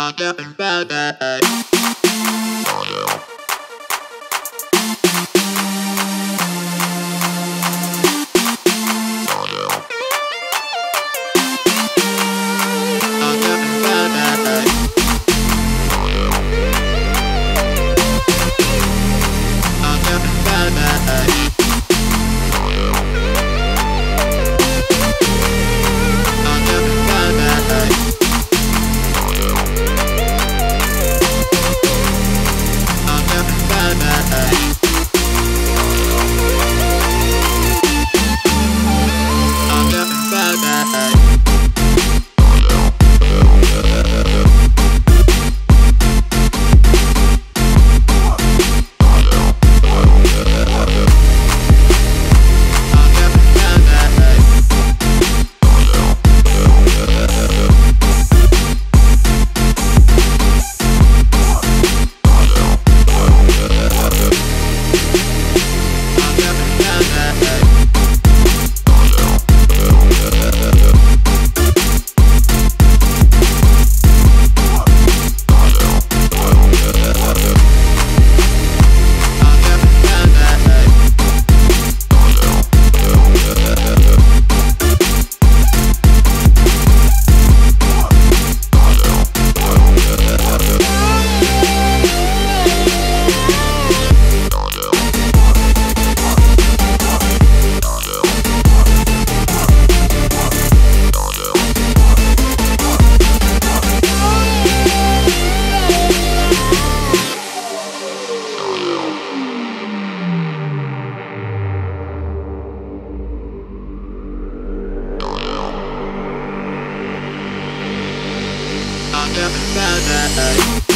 I'm jumping about that. I'm jumping about that.